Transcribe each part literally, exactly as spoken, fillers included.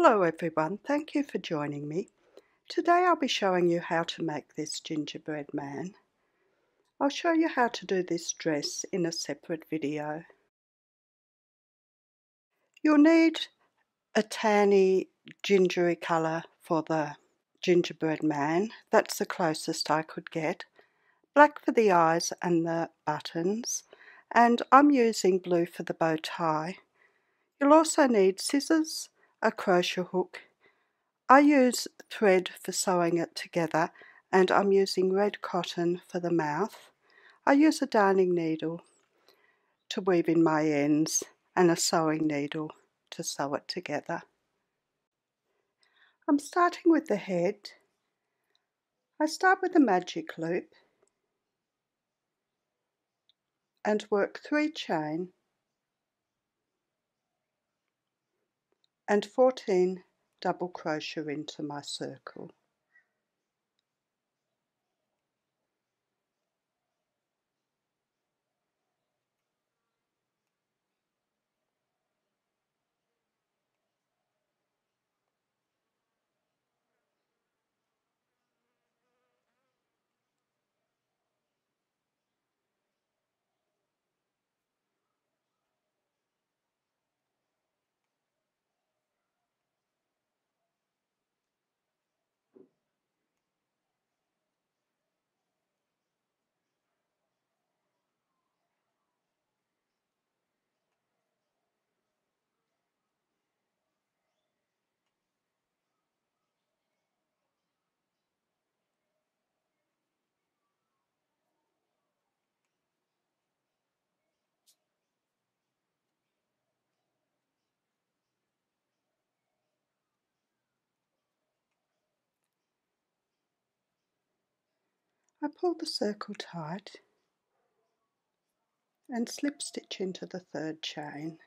Hello everyone, thank you for joining me. Today I'll be showing you how to make this gingerbread man. I'll show you how to do this dress in a separate video. You'll need a tanny gingery colour for the gingerbread man. That's the closest I could get. Black for the eyes and the buttons, and I'm using blue for the bow tie. You'll also need scissors, a crochet hook. I use thread for sewing it together, and I'm using red cotton for the mouth. I use a darning needle to weave in my ends and a sewing needle to sew it together. I'm starting with the head. I start with a magic loop and work three chain and fourteen double crochet into my circle. I pull the circle tight and slip stitch into the third chain.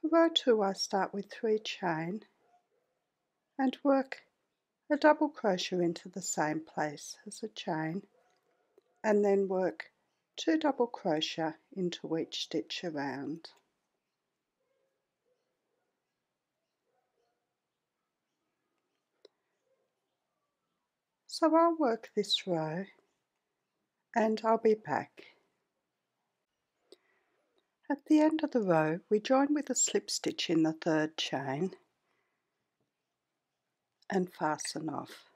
For row two I start with three chain and work a double crochet into the same place as a chain, and then work two double crochet into each stitch around. So I'll work this row and I'll be back. At the end of the row we join with a slip stitch in the third chain and fasten off.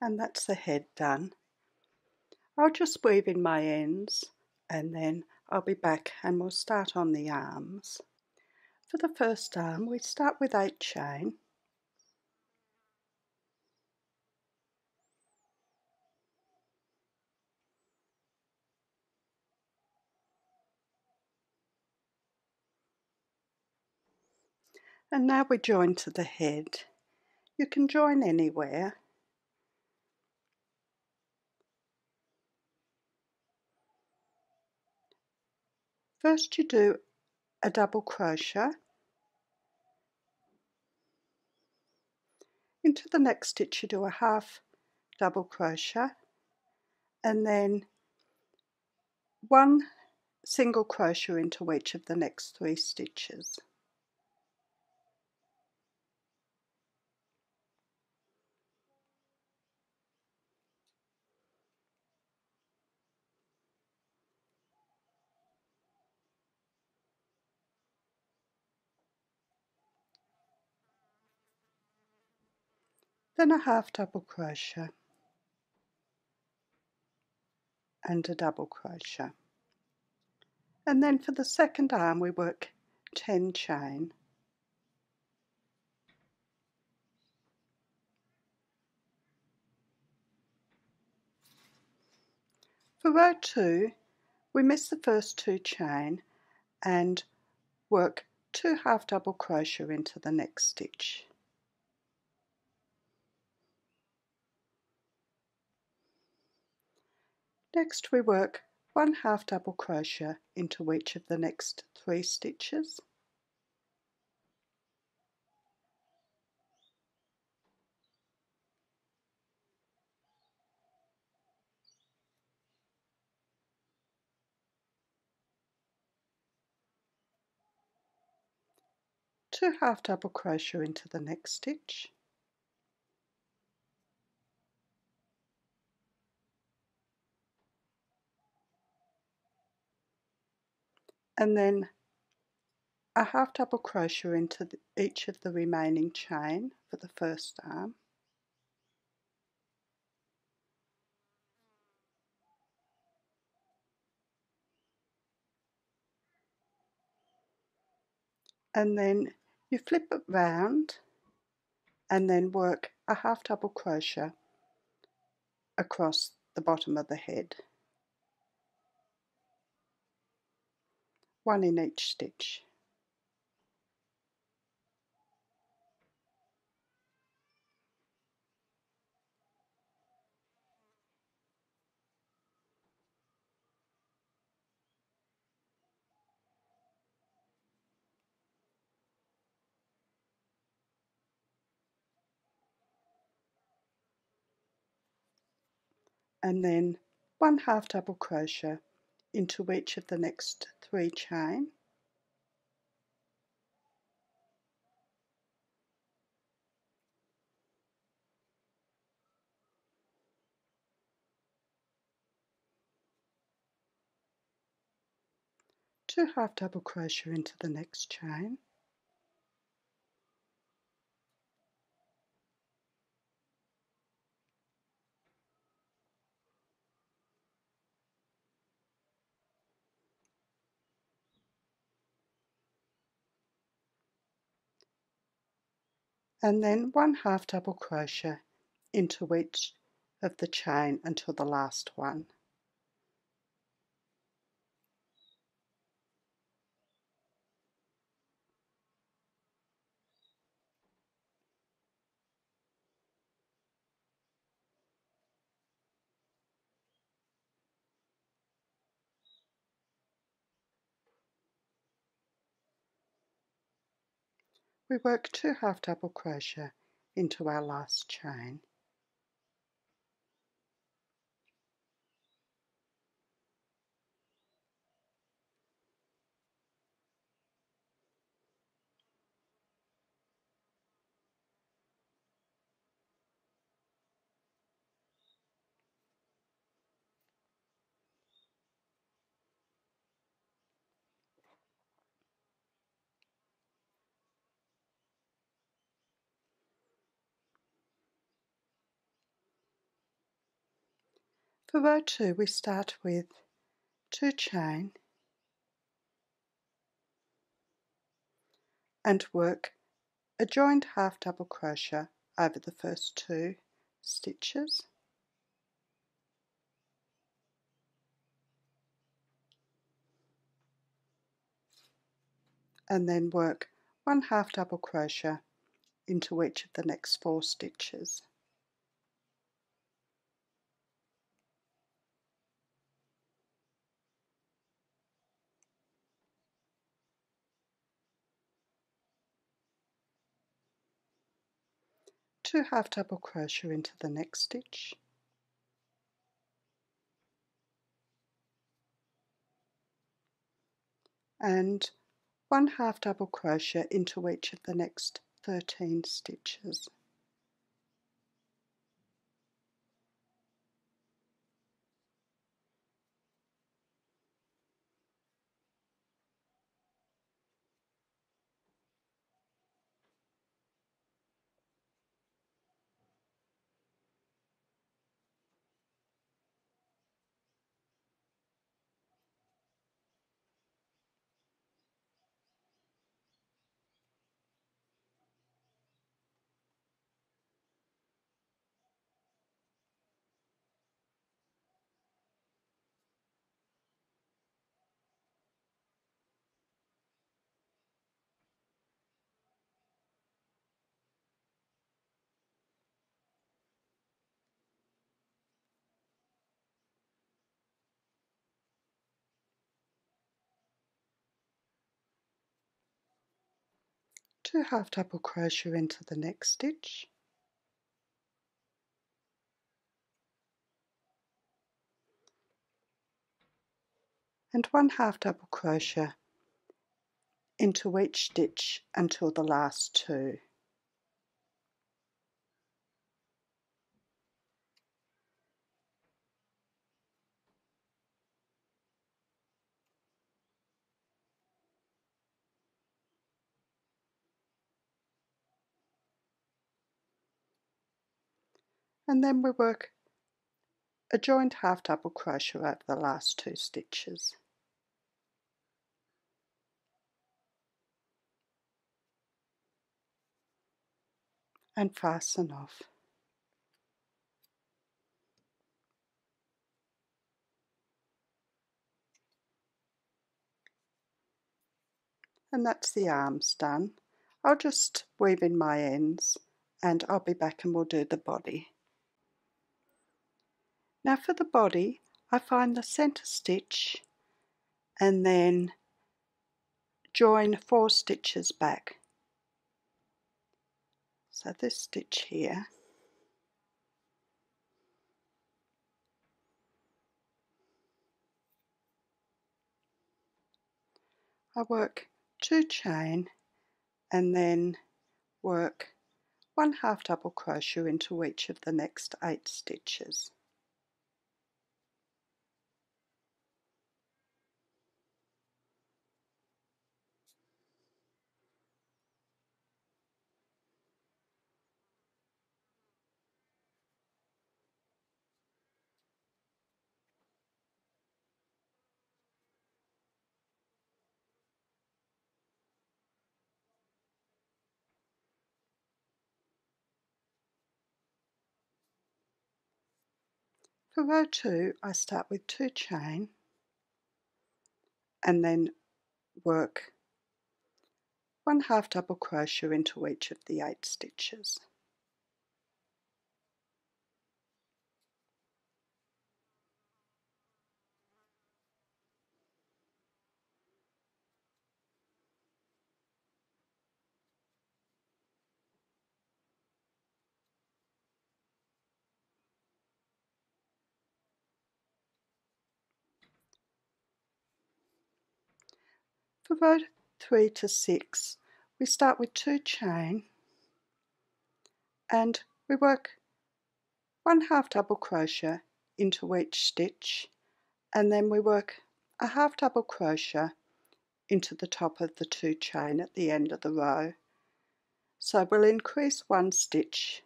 And that's the head done. I'll just weave in my ends and then I'll be back and we'll start on the arms. For the first arm we start with eight chain and now we join to the head. You can join anywhere. First you do a double crochet into the next stitch, you do a half double crochet and then one single crochet into each of the next three stitches. Then a half double crochet and a double crochet, and then for the second arm we work ten chain for row two. We miss the first two chain and work two half double crochet into the next stitch. Next we work one half double crochet into each of the next three stitches two half double crochet into the next stitch, and then a half double crochet into the, each of the remaining chain for the first arm, and then you flip it round and then work a half double crochet across the bottom of the head, one in each stitch. And then one half double crochet into each of the next three chain, two half double crochet into the next chain, and then one half double crochet into each of the chain until the last one. We work two half double crochet into our last chain, for row two we start with two chain and work a joined half double crochet over the first two stitches, and then work one half double crochet into each of the next four stitches. Two half double crochet into the next stitch, and one half double crochet into each of the next thirteen stitches. Two half double crochet into the next stitch, and one half double crochet into each stitch until the last two. And then we work a joined half double crochet over the last two stitches. And fasten off. And that's the arms done. I'll just weave in my ends and I'll be back and we'll do the body. Now for the body, I find the center stitch and then join four stitches back. So this stitch here, I work two chain and then work one half double crochet into each of the next eight stitches. For row two, I start with two chain and then work one half double crochet into each of the eight stitches. For row three to six, we start with two chain and we work one half double crochet into each stitch and then we work a half double crochet into the top of the two chain at the end of the row. So we'll increase one stitch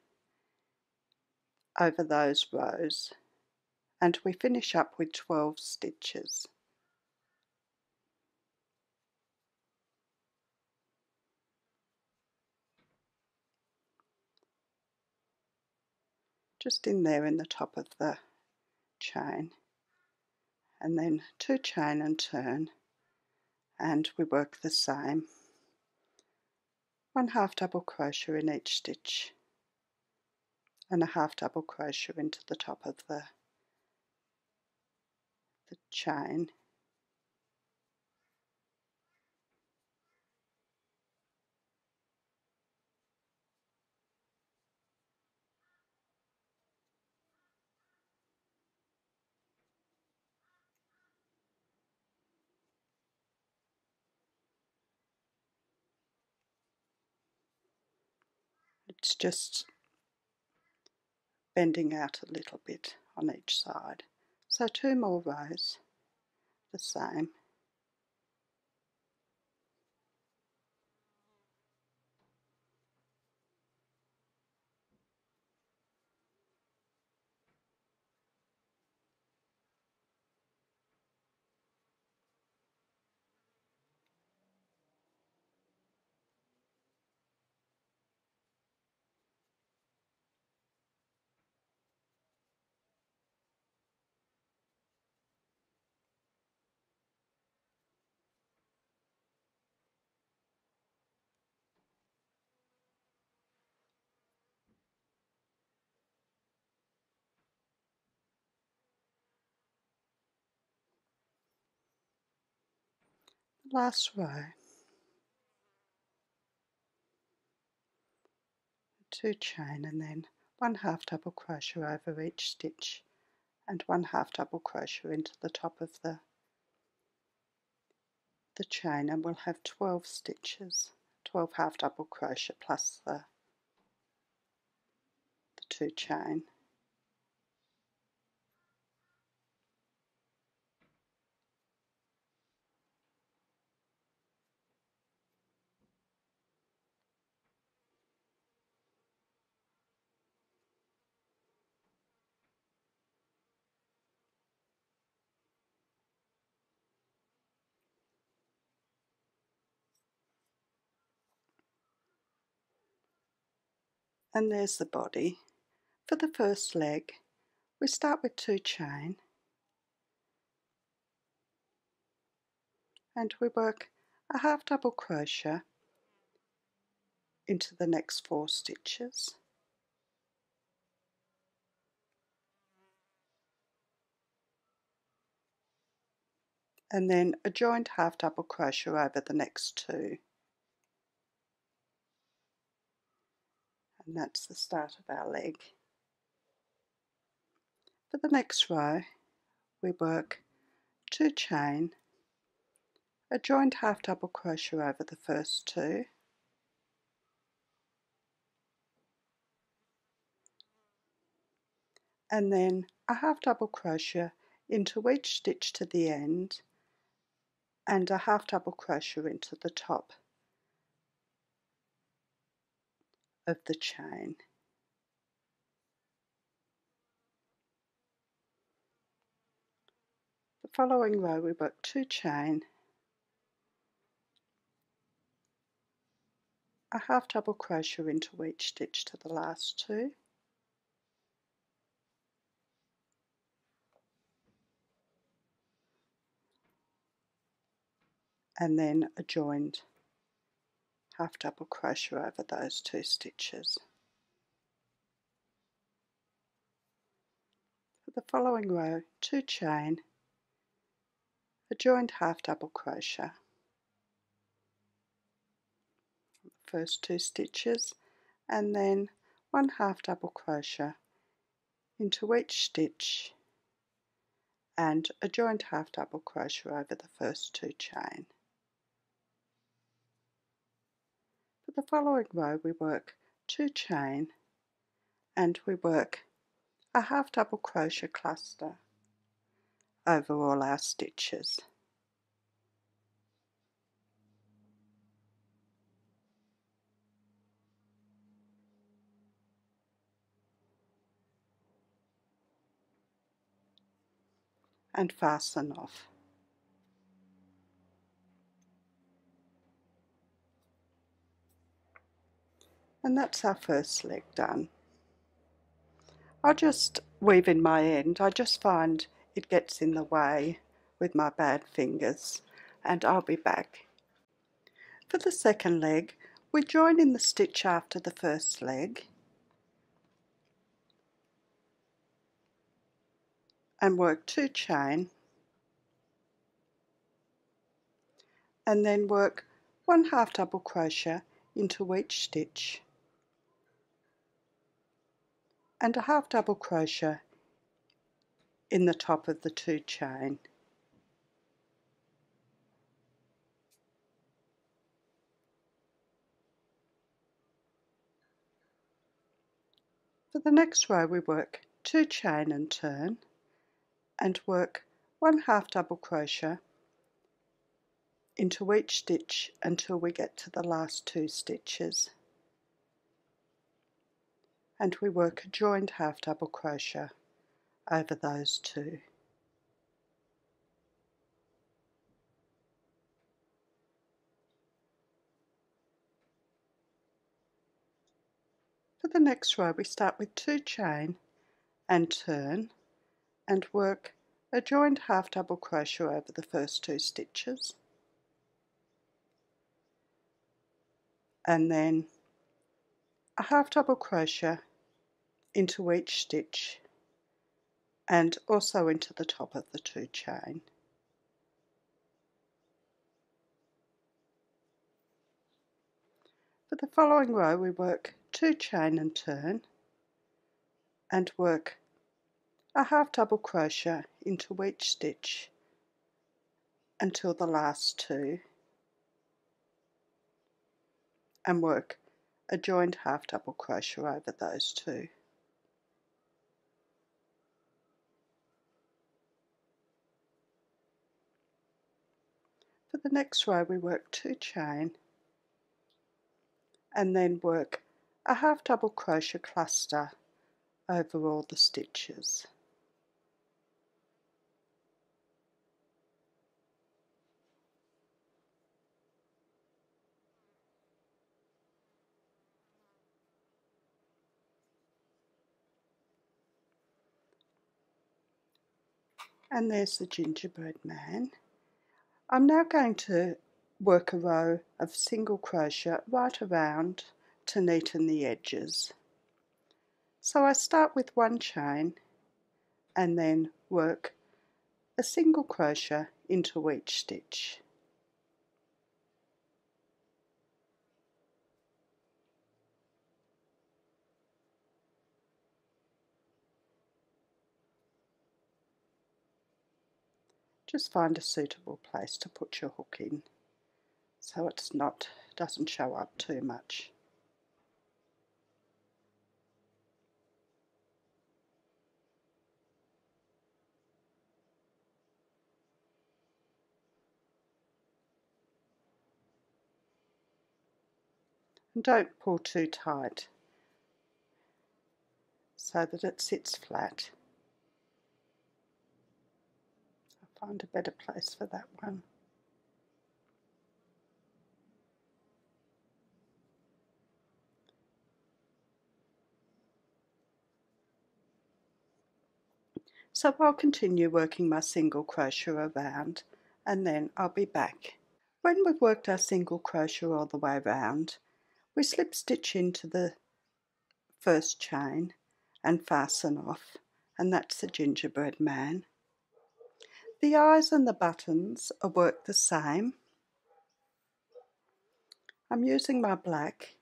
over those rows and we finish up with twelve stitches. Just in there in the top of the chain, and then two chain and turn, and we work the same, one half double crochet in each stitch and a half double crochet into the top of the, the chain. It's just bending out a little bit on each side. So two more rows, the same. Last row, two chain and then one half double crochet over each stitch and one half double crochet into the top of the the chain, and we'll have twelve stitches, twelve half double crochet plus the, the two chain. And there's the body. For the first leg, we start with two chain and we work a half double crochet into the next four stitches. And then a joined half double crochet over the next two. And that's the start of our leg. For the next row, we work two chain, a joined half double crochet over the first two, and then a half double crochet into each stitch to the end, and a half double crochet into the top of the chain. The following row we work two chain, a half double crochet into each stitch to the last two, and then a joined half double crochet over those two stitches. For the following row, two chain, a joined half double crochet, first two stitches, and then one half double crochet into each stitch and a joined half double crochet over the first two chain. The following row we work two chain and we work a half double crochet cluster over all our stitches. And fasten off. And that's our first leg done. I just weave in my end. I just find it gets in the way with my bad fingers, and I'll be back. For the second leg, we join in the stitch after the first leg and work two chain, and then work one half double crochet into each stitch and a half double crochet in the top of the two chain. For the next row we work two chain and turn and work one half double crochet into each stitch until we get to the last two stitches, and we work a joined half double crochet over those two. For the next row we start with two chain and turn and work a joined half double crochet over the first two stitches, and then a half double crochet into each stitch and also into the top of the two chain. For the following row we work two chain and turn and work a half double crochet into each stitch until the last two and work a joined half double crochet over those two. For the next row we work two chain and then work a half double crochet cluster over all the stitches. And there's the gingerbread man. I'm now going to work a row of single crochet right around to neaten the edges. So I start with one chain and then work a single crochet into each stitch. Just find a suitable place to put your hook in so it's not doesn't show up too much. And don't pull too tight so that it sits flat. Find a better place for that one. So I'll continue working my single crochet around and then I'll be back. When we've worked our single crochet all the way around, we slip stitch into the first chain and fasten off, and that's the gingerbread man. The eyes and the buttons are worked the same. I'm using my black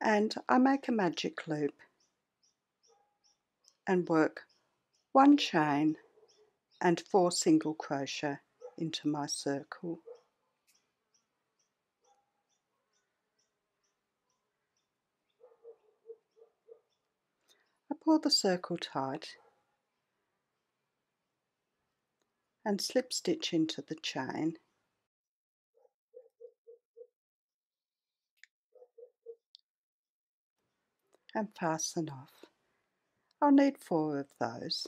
and I make a magic loop and work one chain and four single crochet into my circle. I pull the circle tight and slip stitch into the chain and fasten off. I'll need four of those.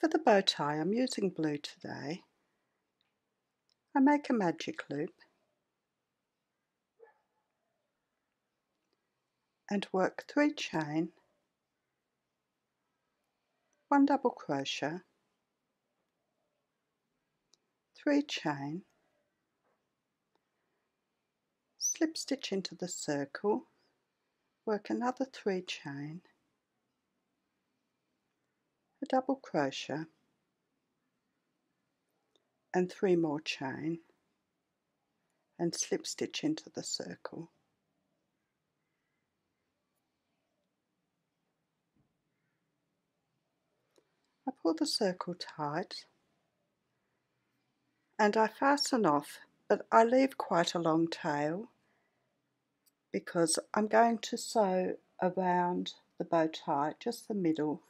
For the bow tie, I'm using blue today. I make a magic loop and work three chain, one double crochet, three chain, slip stitch into the circle, work another three chain, a double crochet and three more chain and slip stitch into the circle. Pull the circle tight and I fasten off, but I leave quite a long tail because I'm going to sew around the bow tie just the middle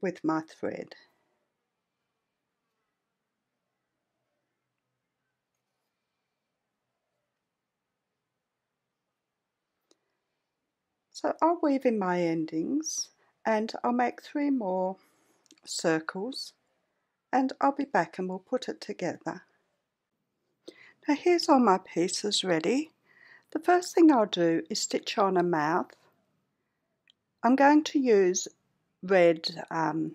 with my thread. So I'll weave in my endings and I'll make three more circles and I'll be back and we'll put it together. Now here's all my pieces ready. The first thing I'll do is stitch on a mouth. I'm going to use red um,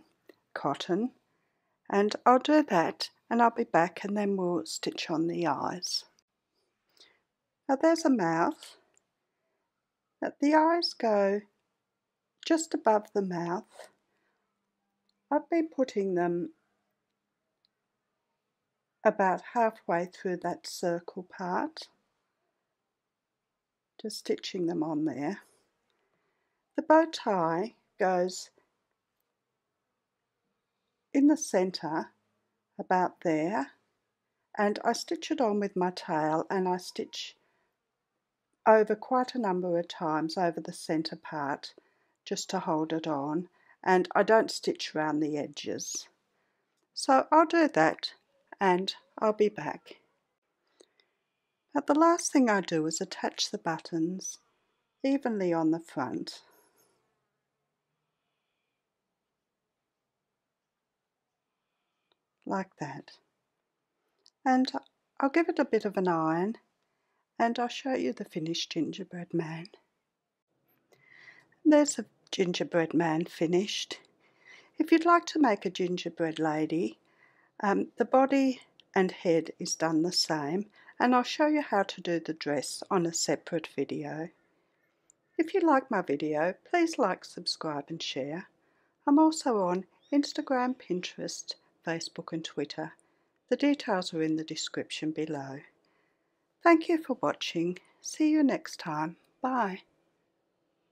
cotton and I'll do that and I'll be back and then we'll stitch on the eyes. Now there's a mouth. Now the eyes go just above the mouth. I've been putting them about halfway through that circle part just stitching them on there. The bow tie goes in the center about there, and I stitch it on with my tail, and I stitch over quite a number of times over the center part just to hold it on, and I don't stitch round the edges. So I'll do that and I'll be back. But the last thing I do is attach the buttons evenly on the front. Like that. And I'll give it a bit of an iron and I'll show you the finished gingerbread man. There's a gingerbread man finished. If you'd like to make a gingerbread lady, um, the body and head is done the same, and I'll show you how to do the dress on a separate video. If you like my video, please like, subscribe and share. I'm also on Instagram, Pinterest, Facebook and Twitter. The details are in the description below. Thank you for watching. See you next time. Bye.